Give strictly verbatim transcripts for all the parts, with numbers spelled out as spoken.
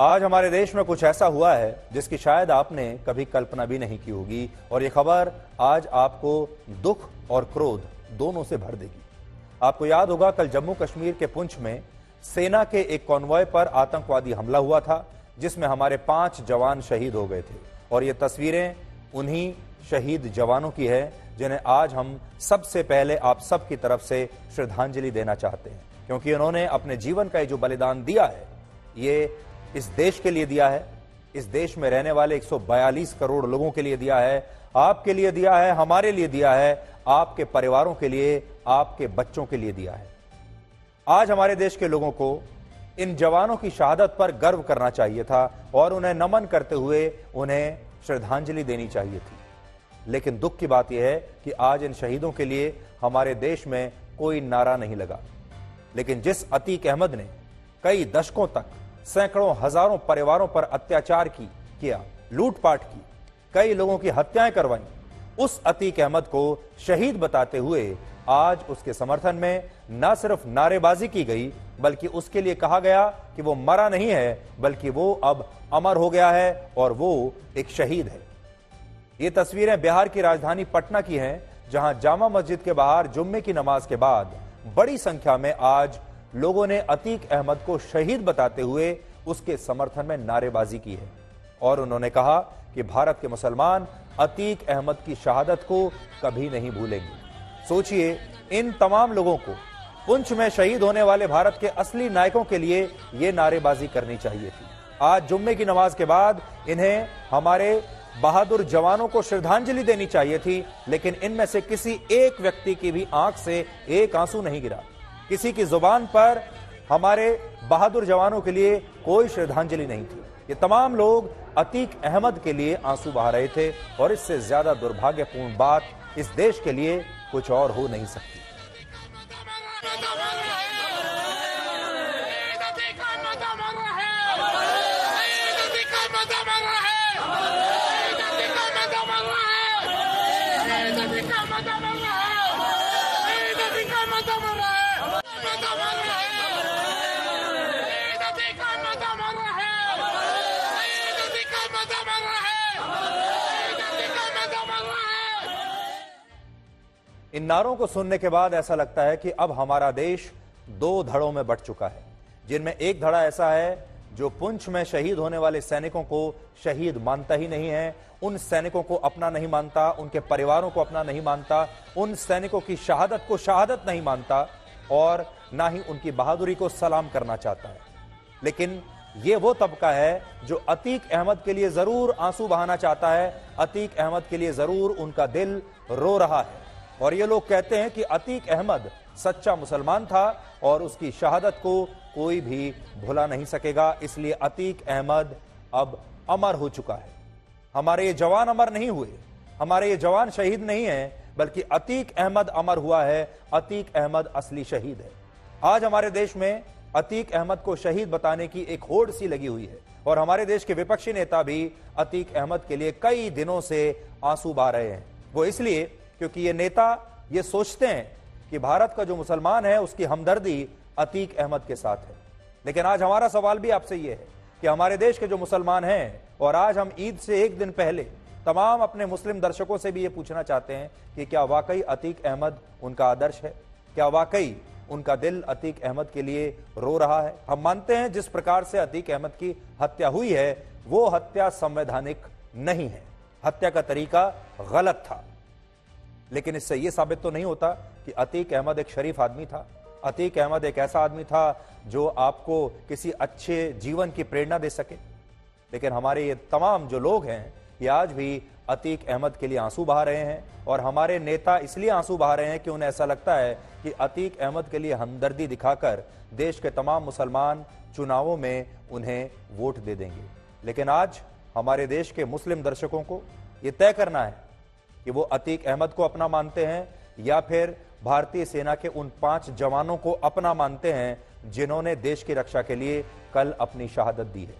आज हमारे देश में कुछ ऐसा हुआ है जिसकी शायद आपने कभी कल्पना भी नहीं की होगी और ये खबर आज आपको दुख और क्रोध दोनों से भर देगी। आपको याद होगा कल जम्मू कश्मीर के पुंछ में सेना के एक कॉन्वॉय पर आतंकवादी हमला हुआ था जिसमें हमारे पांच जवान शहीद हो गए थे और ये तस्वीरें उन्हीं शहीद जवानों की है जिन्हें आज हम सबसे पहले आप सबकी तरफ से श्रद्धांजलि देना चाहते हैं क्योंकि उन्होंने अपने जीवन का जो बलिदान दिया है ये इस देश के लिए दिया है, इस देश में रहने वाले एक सौ बयालीस करोड़ लोगों के लिए दिया है, आपके लिए दिया है, हमारे लिए दिया है, आपके परिवारों के लिए, आपके बच्चों के लिए दिया है। आज हमारे देश के लोगों को इन जवानों की शहादत पर गर्व करना चाहिए था और उन्हें नमन करते हुए उन्हें श्रद्धांजलि देनी चाहिए थी, लेकिन दुख की बात यह है कि आज इन शहीदों के लिए हमारे देश में कोई नारा नहीं लगा। लेकिन जिस अतीक अहमद ने कई दशकों तक सैकड़ों हजारों परिवारों पर अत्याचार की किया, लूटपाट की, कई लोगों की हत्याएं करवाई, उस अतीक अहमद को शहीद बताते हुए आज उसके समर्थन में न सिर्फ नारेबाजी की गई बल्कि उसके लिए कहा गया कि वो मरा नहीं है बल्कि वो अब अमर हो गया है और वो एक शहीद है। ये तस्वीरें बिहार की राजधानी पटना की हैं जहां जामा मस्जिद के बाहर जुम्मे की नमाज के बाद बड़ी संख्या में आज लोगों ने अतीक अहमद को शहीद बताते हुए उसके समर्थन में नारेबाजी की है और उन्होंने कहा कि भारत के मुसलमान अतीक अहमद की शहादत को कभी नहीं भूलेंगे। सोचिए इन तमाम लोगों को पुंछ में शहीद होने वाले भारत के असली नायकों के लिए ये नारेबाजी करनी चाहिए थी। आज जुम्मे की नमाज के बाद इन्हें हमारे बहादुर जवानों को श्रद्धांजलि देनी चाहिए थी, लेकिन इनमें से किसी एक व्यक्ति की भी आंख से एक आंसू नहीं गिरा, किसी की जुबान पर हमारे बहादुर जवानों के लिए कोई श्रद्धांजलि नहीं थी। ये तमाम लोग अतीक अहमद के लिए आंसू बहा रहे थे और इससे ज्यादा दुर्भाग्यपूर्ण बात इस देश के लिए कुछ और हो नहीं सकती। इन नारों को सुनने के बाद ऐसा लगता है कि अब हमारा देश दो धड़ों में बंट चुका है, जिनमें एक धड़ा ऐसा है जो पुंछ में शहीद होने वाले सैनिकों को शहीद मानता ही नहीं है, उन सैनिकों को अपना नहीं मानता, उनके परिवारों को अपना नहीं मानता, उन सैनिकों की शहादत को शहादत नहीं मानता और ना ही उनकी बहादुरी को सलाम करना चाहता है। लेकिन ये वो तबका है जो अतीक अहमद के लिए जरूर आंसू बहाना चाहता है, अतीक अहमद के लिए जरूर उनका दिल रो रहा है और ये लोग कहते हैं कि अतीक अहमद सच्चा मुसलमान था और उसकी शहादत को कोई भी भुला नहीं सकेगा, इसलिए अतीक अहमद अब अमर हो चुका है। हमारे ये जवान अमर नहीं हुए, हमारे ये जवान शहीद नहीं हैं, बल्कि अतीक अहमद अमर हुआ है, अतीक अहमद असली शहीद है। आज हमारे देश में अतीक अहमद को शहीद बताने की एक होड़ सी लगी हुई है और हमारे देश के विपक्षी नेता भी अतीक अहमद के लिए कई दिनों से आंसू बहा रहे हैं। वो इसलिए क्योंकि ये नेता ये सोचते हैं कि भारत का जो मुसलमान है उसकी हमदर्दी अतीक अहमद के साथ है। लेकिन आज हमारा सवाल भी आपसे ये है कि हमारे देश के जो मुसलमान हैं, और आज हम ईद से एक दिन पहले तमाम अपने मुस्लिम दर्शकों से भी ये पूछना चाहते हैं कि क्या वाकई अतीक अहमद उनका आदर्श है, क्या वाकई उनका दिल अतीक अहमद के लिए रो रहा है। हम मानते हैं जिस प्रकार से अतीक अहमद की हत्या हुई है वो हत्या संवैधानिक नहीं है, हत्या का तरीका गलत था, लेकिन इससे यह साबित तो नहीं होता कि अतीक अहमद एक शरीफ आदमी था, अतीक अहमद एक ऐसा आदमी था जो आपको किसी अच्छे जीवन की प्रेरणा दे सके। लेकिन हमारे ये तमाम जो लोग हैं ये आज भी अतीक अहमद के लिए आंसू बहा रहे हैं और हमारे नेता इसलिए आंसू बहा रहे हैं कि उन्हें ऐसा लगता है कि अतीक अहमद के लिए हमदर्दी दिखाकर देश के तमाम मुसलमान चुनावों में उन्हें वोट दे देंगे। लेकिन आज हमारे देश के मुस्लिम दर्शकों को ये तय करना है कि वो अतीक अहमद को अपना मानते हैं या फिर भारतीय सेना के उन पांच जवानों को अपना मानते हैं जिन्होंने देश की रक्षा के लिए कल अपनी शहादत दी है।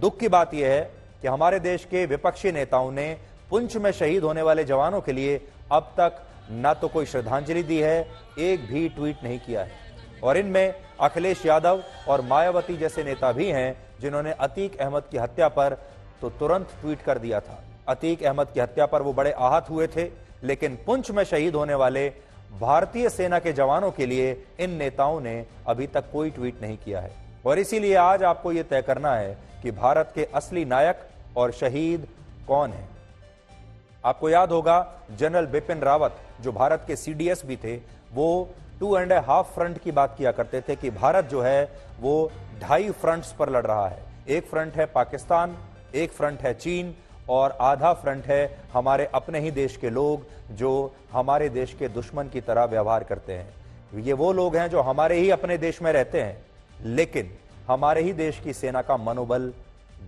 दुख की बात यह है कि हमारे देश के विपक्षी नेताओं ने पुंछ में शहीद होने वाले जवानों के लिए अब तक ना तो कोई श्रद्धांजलि दी है, एक भी ट्वीट नहीं किया है और इनमें अखिलेश यादव और मायावती जैसे नेता भी हैं जिन्होंने अतीक अहमद की हत्या पर तो तुरंत ट्वीट कर दिया था। अतीक अहमद की हत्या पर वो बड़े आहत हुए थे, लेकिन पुंछ में शहीद होने वाले भारतीय सेना के जवानों के लिए इन नेताओं ने अभी तक कोई ट्वीट नहीं किया है। और इसीलिए आज आपको यह तय करना है कि भारत के असली नायक और शहीद कौन है। आपको याद होगा जनरल बिपिन रावत, जो भारत के सीडीएस भी थे, वो टू एंड हाफ फ्रंट की बात किया करते थे कि भारत जो है वो ढाई फ्रंट्स पर लड़ रहा है। एक फ्रंट है पाकिस्तान, एक फ्रंट है चीन और आधा फ्रंट है हमारे अपने ही देश के लोग जो हमारे देश के दुश्मन की तरह व्यवहार करते हैं। ये वो लोग हैं जो हमारे ही अपने देश में रहते हैं, लेकिन हमारे ही देश की सेना का मनोबल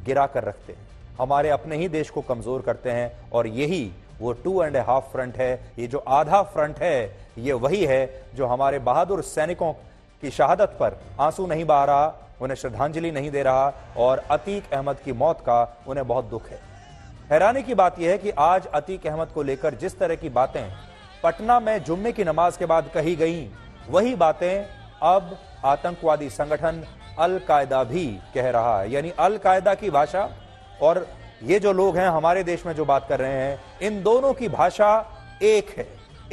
गिरा कर रखते हैं, हमारे अपने ही देश को कमजोर करते हैं। और यही वो टू एंड हाफ फ्रंट है। ये जो आधा फ्रंट है ये वही है जो हमारे बहादुर सैनिकों की शहादत पर आंसू नहीं बहा रहा, उन्हें श्रद्धांजलि नहीं दे रहा और अतीक अहमद की मौत का उन्हें बहुत दुख है। हैरानी की बात यह है कि आज अतीक अहमद को लेकर जिस तरह की बातें पटना में जुम्मे की नमाज के बाद कही गई, वही बातें अब आतंकवादी संगठन अल कायदा भी कह रहा है। यानी अल कायदा की भाषा और ये जो लोग हैं हमारे देश में जो बात कर रहे हैं, इन दोनों की भाषा एक है,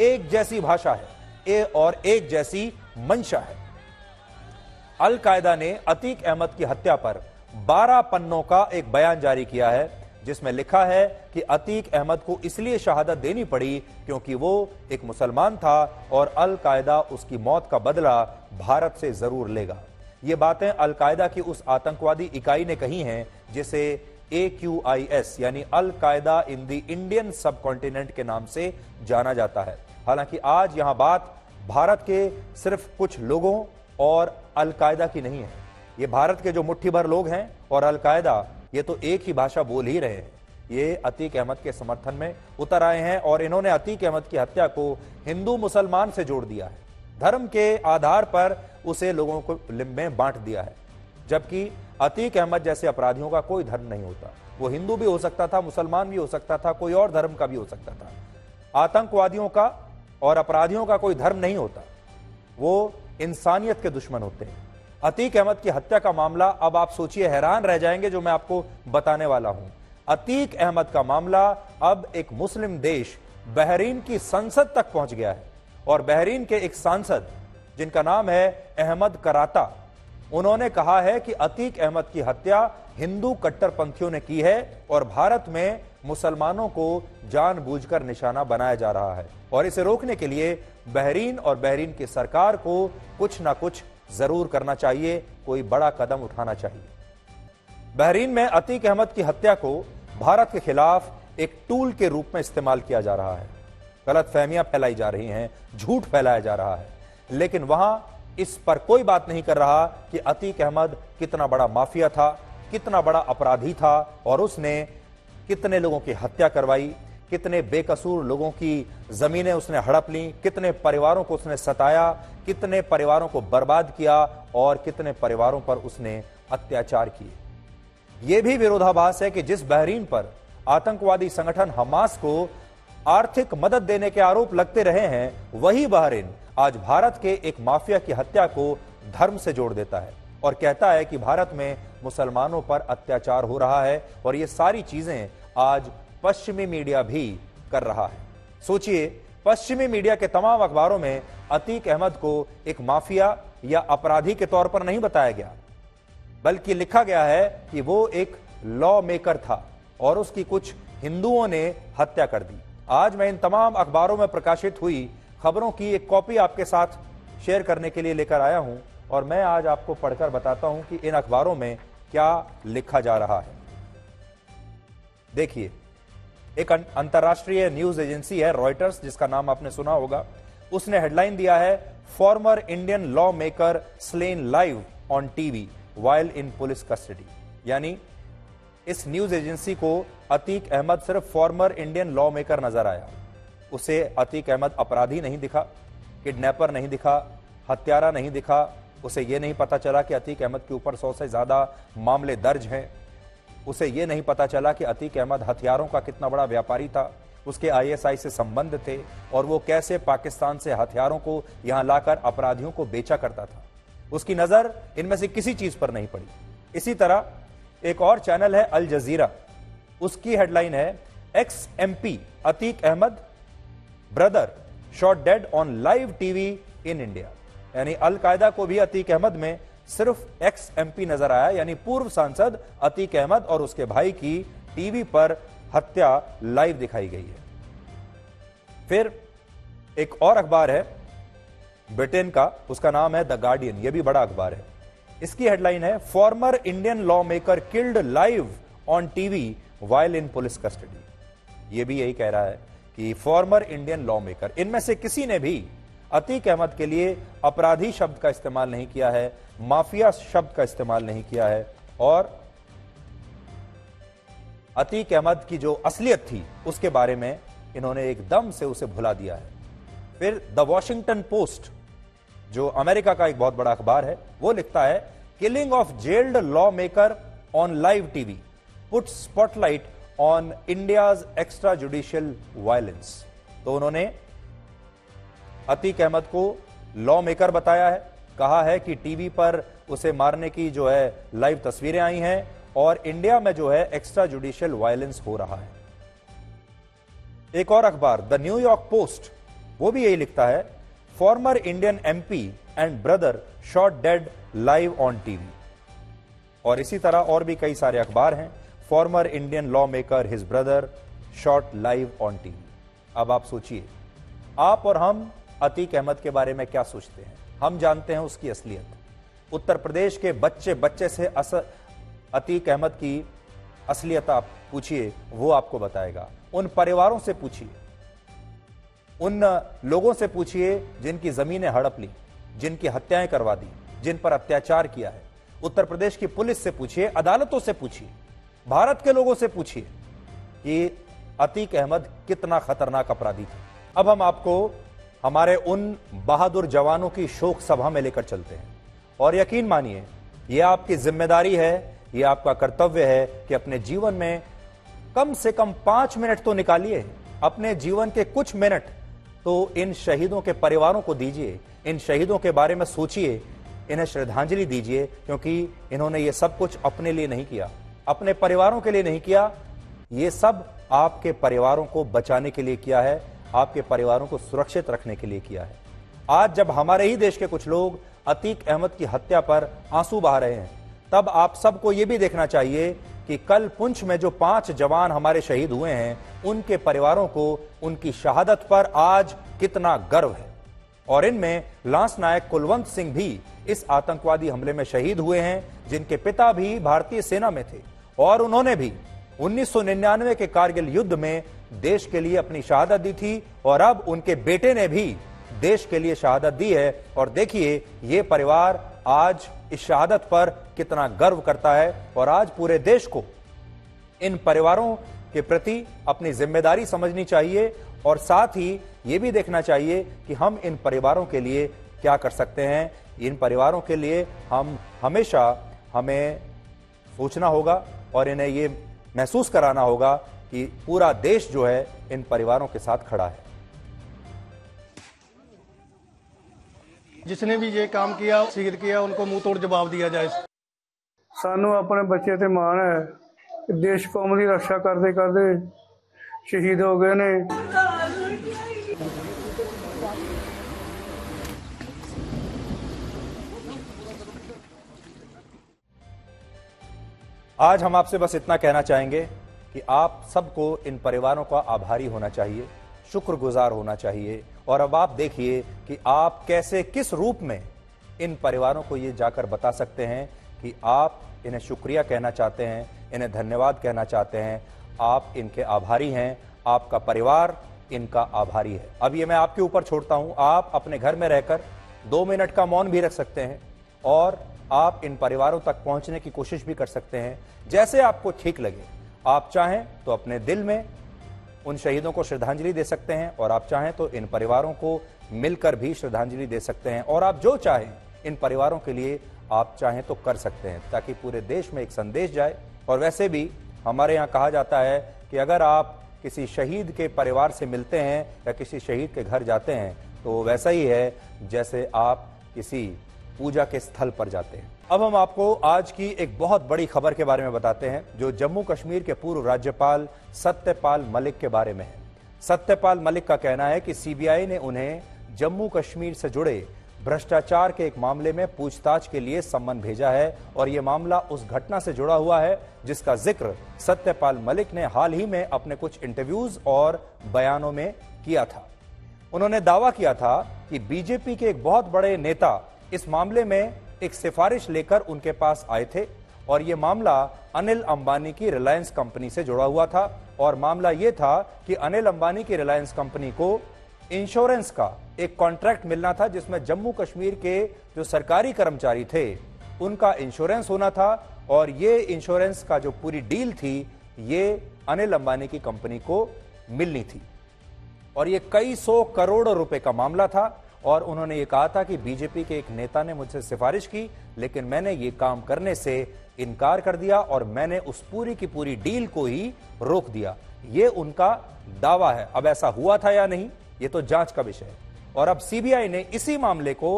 एक जैसी भाषा है ए और एक जैसी मंशा है। अल कायदा ने अतीक अहमद की हत्या पर बारह पन्नों का एक बयान जारी किया है, जिसमें लिखा है कि अतीक अहमद को इसलिए शहादत देनी पड़ी क्योंकि वो एक मुसलमान था और अल कायदा उसकी मौत का बदला भारत से जरूर लेगा। ये बातें अल कायदा की उस आतंकवादी इकाई ने कही हैं जिसे ए क्यू आई एस यानी al Qaeda in the Indian subcontinent के नाम से जाना जाता है। हालांकि आज यहां बात भारत के सिर्फ कुछ लोगों और अल कायदा की नहीं है। ये भारत के जो मुट्ठी भर लोग हैं और अल कायदा, ये तो एक ही भाषा बोल ही रहे हैं। ये अतीक अहमद के समर्थन में उतर आए हैं और इन्होंने अतीक अहमद की हत्या को हिंदू मुसलमान से जोड़ दिया है, धर्म के आधार पर उसे लोगों को में बांट दिया है, जबकि अतीक अहमद जैसे अपराधियों का कोई धर्म नहीं होता। वो हिंदू भी हो सकता था, मुसलमान भी हो सकता था, कोई और धर्म का भी हो सकता था। आतंकवादियों का और अपराधियों का कोई धर्म नहीं होता, वो इंसानियत के दुश्मन होते हैं। अतीक अहमद की हत्या का मामला, अब आप सोचिए, हैरान रह जाएंगे जो मैं आपको बताने वाला हूं। अतीक अहमद का मामला अब एक मुस्लिम देश बहरीन की संसद तक पहुंच गया है और बहरीन के एक सांसद जिनका नाम है अहमद कराता, उन्होंने कहा है कि अतीक अहमद की हत्या हिंदू कट्टरपंथियों ने की है और भारत में मुसलमानों को जानबूझकर निशाना बनाया जा रहा है और इसे रोकने के लिए बहरीन और बहरीन की सरकार को कुछ ना कुछ जरूर करना चाहिए, कोई बड़ा कदम उठाना चाहिए। बहरीन में अतीक अहमद की हत्या को भारत के खिलाफ एक टूल के रूप में इस्तेमाल किया जा रहा है, गलत फहमियां फैलाई जा रही हैं, झूठ फैलाया जा रहा है, लेकिन वहां इस पर कोई बात नहीं कर रहा कि अतीक अहमद कितना बड़ा माफिया था, कितना बड़ा अपराधी था और उसने कितने लोगों की हत्या करवाई, कितने बेकसूर लोगों की जमीनें उसने हड़प ली, कितने परिवारों को उसने सताया, कितने परिवारों को बर्बाद किया और कितने परिवारों पर उसने अत्याचार किए। यह भी विरोधाभास है कि जिस बहरीन पर आतंकवादी संगठन हमास को आर्थिक मदद देने के आरोप लगते रहे हैं, वही बहरीन आज भारत के एक माफिया की हत्या को धर्म से जोड़ देता है और कहता है कि भारत में मुसलमानों पर अत्याचार हो रहा है। और ये सारी चीजें आज पश्चिमी मीडिया भी कर रहा है। सोचिए, पश्चिमी मीडिया के तमाम अखबारों में अतीक अहमद को एक माफिया या अपराधी के तौर पर नहीं बताया गया, बल्कि लिखा गया है कि वो एक लॉ मेकर था और उसकी कुछ हिंदुओं ने हत्या कर दी। आज मैं इन तमाम अखबारों में प्रकाशित हुई खबरों की एक कॉपी आपके साथ शेयर करने के लिए लेकर आया हूं और मैं आज आपको पढ़कर बताता हूं कि इन अखबारों में क्या लिखा जा रहा है। देखिए, एक अंतर्राष्ट्रीय न्यूज एजेंसी है रॉयटर्स, जिसका नाम आपने सुना होगा, उसने हेडलाइन दिया है former Indian lawmaker slain live on TV while in police custody. यानी इस न्यूज एजेंसी को अतीक अहमद सिर्फ फॉर्मर इंडियन लॉ मेकर नजर आया। उसे अतीक अहमद अपराधी नहीं दिखा, किडनैपर नहीं दिखा, हत्यारा नहीं दिखा। उसे यह नहीं पता चला कि अतीक अहमद के ऊपर सौ से ज्यादा मामले दर्ज हैं। उसे यह नहीं पता चला कि अतीक अहमद हथियारों का कितना बड़ा व्यापारी था, उसके आई एस आई से संबंध थे और वो कैसे पाकिस्तान से हथियारों को यहां लाकर अपराधियों को बेचा करता था। उसकी नजर इनमें से किसी चीज पर नहीं पड़ी। इसी तरह एक और चैनल है अल जजीरा, उसकी हेडलाइन है ex MP Atiq Ahmed brother shot dead on live TV in India. यानी अल कायदा को भी अतीक अहमद में सिर्फ एक्स एमपी नजर आया, यानी पूर्व सांसद अतीक अहमद और उसके भाई की टीवी पर हत्या लाइव दिखाई गई है। फिर एक और अखबार है ब्रिटेन का, उसका नाम है द गार्डियन, यह भी बड़ा अखबार है। इसकी हेडलाइन है former Indian lawmaker killed live on TV while in police custody. यह भी यही कह रहा है कि फॉर्मर इंडियन लॉ मेकर, इनमें से किसी ने भी अतीक अहमद के लिए अपराधी शब्द का इस्तेमाल नहीं किया है, माफिया शब्द का इस्तेमाल नहीं किया है, और अतीक अहमद की जो असलियत थी उसके बारे में इन्होंने एकदम से उसे भुला दिया है। फिर द वॉशिंगटन पोस्ट, जो अमेरिका का एक बहुत बड़ा अखबार है, वो लिखता है killing of jailed lawmaker on live TV put spotlight on India's extrajudicial violence. तो उन्होंने अतीक अहमद को लॉ मेकर बताया है, कहा है कि टीवी पर उसे मारने की जो है लाइव तस्वीरें आई हैं और इंडिया में जो है एक्स्ट्रा जुडिशियल वायलेंस हो रहा है। एक और अखबार द न्यूयॉर्क पोस्ट, वो भी यही लिखता है former Indian MP and brother shot dead live on TV. और इसी तरह और भी कई सारे अखबार हैं, former Indian lawmaker his brother shot live on TV. अब आप सोचिए, आप और हम अतीक अहमद के बारे में क्या सोचते हैं? हम जानते हैं उसकी असलियत। उत्तर प्रदेश के बच्चे बच्चे से अस... अतीक अहमद की असलियत आप पूछिए, वो आपको बताएगा। उन परिवारों से पूछिए, उन लोगों से पूछिए जिनकी जमीनें हड़प ली, जिनकी हत्याएं करवा दी, जिन पर अत्याचार किया है। उत्तर प्रदेश की पुलिस से पूछिए, अदालतों से पूछिए, भारत के लोगों से पूछिए कि अतीक अहमद कितना खतरनाक अपराधी था। अब हम आपको हमारे उन बहादुर जवानों की शोक सभा में लेकर चलते हैं, और यकीन मानिए यह आपकी जिम्मेदारी है, यह आपका कर्तव्य है कि अपने जीवन में कम से कम पांच मिनट तो निकालिए, अपने जीवन के कुछ मिनट तो इन शहीदों के परिवारों को दीजिए, इन शहीदों के बारे में सोचिए, इन्हें श्रद्धांजलि दीजिए, क्योंकि इन्होंने ये सब कुछ अपने लिए नहीं किया, अपने परिवारों के लिए नहीं किया, ये सब आपके परिवारों को बचाने के लिए किया है, आपके परिवारों को सुरक्षित रखने के लिए किया है। आज जब हमारे ही देश के कुछ लोग अतीक अहमद की हत्या पर आंसू बहा रहे हैं, तब आप सबको यह भी देखना चाहिए कि कल पुंछ में जो पांच जवान हमारे शहीद हुए हैं, उनके परिवारों को उनकी शहादत पर आज कितना गर्व है। और इनमें लांस नायक कुलवंत सिंह भी इस आतंकवादी हमले में शहीद हुए हैं, जिनके पिता भी भारतीय सेना में थे और उन्होंने भी उन्नीस सौ निन्यानवे के कारगिल युद्ध में देश के लिए अपनी शहादत दी थी, और अब उनके बेटे ने भी देश के लिए शहादत दी है। और देखिए ये परिवार आज इस शहादत पर कितना गर्व करता है, और आज पूरे देश को इन परिवारों के प्रति अपनी जिम्मेदारी समझनी चाहिए, और साथ ही ये भी देखना चाहिए कि हम इन परिवारों के लिए क्या कर सकते हैं। इन परिवारों के लिए हम हमेशा हमें सोचना होगा और इन्हें ये महसूस कराना होगा कि पूरा देश जो है इन परिवारों के साथ खड़ा है। जिसने भी ये काम किया सीर किया उनको मुंह तोड़ जवाब दिया जाए। सानू अपने बच्चे ते मान है, देश कौम की रक्षा करते करते शहीद हो गए ने। आज हम आपसे बस इतना कहना चाहेंगे कि आप सबको इन परिवारों का आभारी होना चाहिए, शुक्रगुजार होना चाहिए। और अब आप देखिए कि आप कैसे किस रूप में इन परिवारों को ये जाकर बता सकते हैं कि आप इन्हें शुक्रिया कहना चाहते हैं, इन्हें धन्यवाद कहना चाहते हैं, आप इनके आभारी हैं, आपका परिवार इनका आभारी है। अब ये मैं आपके ऊपर छोड़ता हूं, आप अपने घर में रहकर दो मिनट का मौन भी रख सकते हैं और आप इन परिवारों तक पहुंचने की कोशिश भी कर सकते हैं, जैसे आपको ठीक लगे। आप चाहें तो अपने दिल में उन शहीदों को श्रद्धांजलि दे सकते हैं, और आप चाहें तो इन परिवारों को मिलकर भी श्रद्धांजलि दे सकते हैं, और आप जो चाहें इन परिवारों के लिए आप चाहें तो कर सकते हैं, ताकि पूरे देश में एक संदेश जाए। और वैसे भी हमारे यहाँ कहा जाता है कि अगर आप किसी शहीद के परिवार से मिलते हैं या किसी शहीद के घर जाते हैं तो वैसा ही है जैसे आप किसी पूजा के स्थल पर जाते हैं। अब हम आपको आज की एक बहुत बड़ी खबर के बारे में बताते हैं जो जम्मू कश्मीर के पूर्व राज्यपाल सत्यपाल मलिक के बारे में है। सत्यपाल मलिक का कहना है कि सीबीआई ने उन्हें जम्मू कश्मीर से जुड़े भ्रष्टाचार के एक मामले में पूछताछ के लिए सम्मन भेजा है और यह मामला उस घटना से जुड़ा हुआ है जिसका जिक्र सत्यपाल मलिक ने हाल ही में अपने कुछ इंटरव्यूज और बयानों में किया था। उन्होंने दावा किया था कि बीजेपी के एक बहुत बड़े नेता इस मामले में एक सिफारिश लेकर उनके पास आए थे और यह मामला अनिल अंबानी की रिलायंस कंपनी से जुड़ा हुआ था और मामला यह था कि अनिल अंबानी की रिलायंस कंपनी को इंश्योरेंस का एक कॉन्ट्रैक्ट मिलना था जिसमें जम्मू कश्मीर के जो सरकारी कर्मचारी थे उनका इंश्योरेंस होना था और ये इंश्योरेंस का जो पूरी डील थी ये अनिल अंबानी की कंपनी को मिलनी थी और ये कई सौ करोड़ रुपए का मामला था। और उन्होंने ये कहा था कि बीजेपी के एक नेता ने मुझसे सिफारिश की लेकिन मैंने ये काम करने से इनकार कर दिया और मैंने उस पूरी की पूरी डील को ही रोक दिया। ये उनका दावा है। अब ऐसा हुआ था या नहीं ये तो जांच का विषय है और अब सीबीआई ने इसी मामले को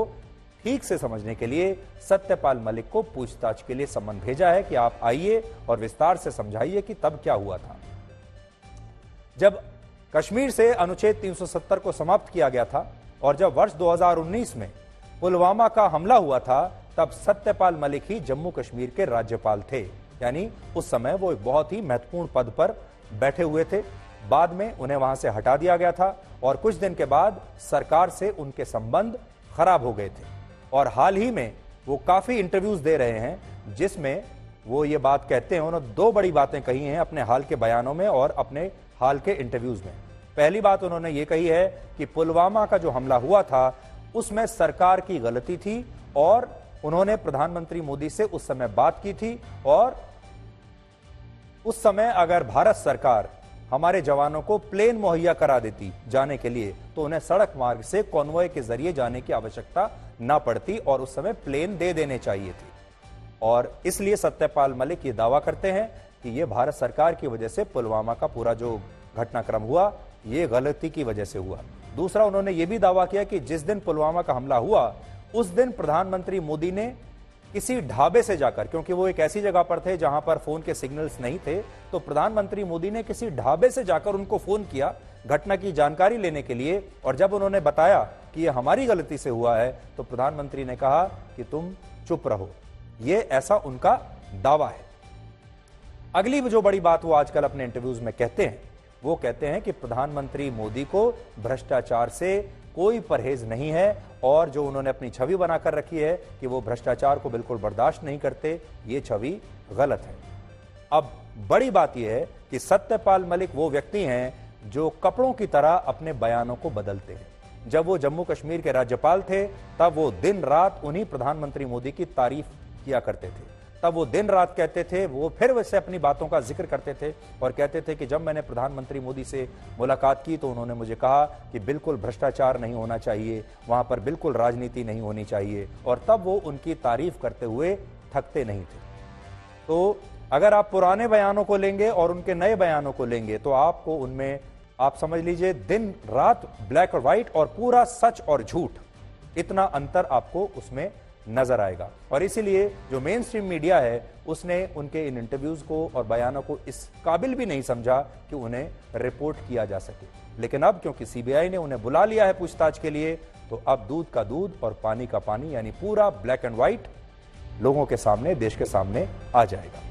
ठीक से समझने के लिए सत्यपाल मलिक को पूछताछ के लिए सम्मन भेजा है कि आप आइए और विस्तार से समझाइए कि तब क्या हुआ था। जब कश्मीर से अनुच्छेद तीन सौ सत्तर को समाप्त किया गया था और जब वर्ष दो हज़ार उन्नीस में पुलवामा का हमला हुआ था तब सत्यपाल मलिक ही जम्मू कश्मीर के राज्यपाल थे, यानी उस समय वो एक बहुत ही महत्वपूर्ण पद पर बैठे हुए थे। बाद में उन्हें वहां से हटा दिया गया था और कुछ दिन के बाद सरकार से उनके संबंध खराब हो गए थे और हाल ही में वो काफी इंटरव्यूज दे रहे हैं जिसमें वो ये बात कहते हैं। उन्होंने दो बड़ी बातें कही हैं अपने हाल के बयानों में और अपने हाल के इंटरव्यूज में। पहली बात उन्होंने ये कही है कि पुलवामा का जो हमला हुआ था उसमें सरकार की गलती थी और उन्होंने प्रधानमंत्री मोदी से उस समय बात की थी और उस समय अगर भारत सरकार हमारे जवानों को प्लेन मुहैया करा देती जाने के लिए तो उन्हें सड़क मार्ग से कॉन्वॉय के जरिए जाने की आवश्यकता ना पड़ती और उस समय प्लेन दे देने चाहिए थे। और इसलिए सत्यपाल मलिक ये दावा करते हैं कि ये भारत सरकार की वजह से पुलवामा का पूरा जो घटनाक्रम हुआ ये गलती की वजह से हुआ। दूसरा उन्होंने ये भी दावा किया कि जिस दिन पुलवामा का हमला हुआ उस दिन प्रधानमंत्री मोदी ने किसी ढाबे से जाकर, क्योंकि वो एक ऐसी जगह पर थे जहां पर फोन के सिग्नल्स नहीं थे, तो प्रधानमंत्री मोदी ने किसी ढाबे से जाकर उनको फोन किया घटना की जानकारी लेने के लिए और जब उन्होंने बताया कि ये हमारी गलती से हुआ है तो प्रधानमंत्री ने कहा कि तुम चुप रहो। ये ऐसा उनका दावा है। अगली जो बड़ी बात वो आजकल अपने इंटरव्यूज में कहते हैं, वो कहते हैं कि प्रधानमंत्री मोदी को भ्रष्टाचार से कोई परहेज नहीं है और जो उन्होंने अपनी छवि बनाकर रखी है कि वो भ्रष्टाचार को बिल्कुल बर्दाश्त नहीं करते, ये छवि गलत है। अब बड़ी बात यह है कि सत्यपाल मलिक वो व्यक्ति हैं जो कपड़ों की तरह अपने बयानों को बदलते हैं। जब वो जम्मू कश्मीर के राज्यपाल थे तब वो दिन रात उन्हीं प्रधानमंत्री मोदी की तारीफ किया करते थे, तब वो दिन रात कहते थे, वो फिर वैसे अपनी बातों का जिक्र करते थे और कहते थे कि जब मैंने प्रधानमंत्री मोदी से मुलाकात की तो उन्होंने मुझे कहा कि बिल्कुल भ्रष्टाचार नहीं होना चाहिए, वहां पर बिल्कुल राजनीति नहीं होनी चाहिए और तब वो उनकी तारीफ करते हुए थकते नहीं थे। तो अगर आप पुराने बयानों को लेंगे और उनके नए बयानों को लेंगे तो आपको उनमें, आप समझ लीजिए, दिन रात ब्लैक और व्हाइट और पूरा सच और झूठ, इतना अंतर आपको उसमें नजर आएगा। और इसीलिए जो मेन स्ट्रीम मीडिया है उसने उनके इन इंटरव्यूज को और बयानों को इस काबिल भी नहीं समझा कि उन्हें रिपोर्ट किया जा सके। लेकिन अब क्योंकि सीबीआई ने उन्हें बुला लिया है पूछताछ के लिए तो अब दूध का दूध और पानी का पानी, यानी पूरा ब्लैक एंड व्हाइट लोगों के सामने, देश के सामने आ जाएगा।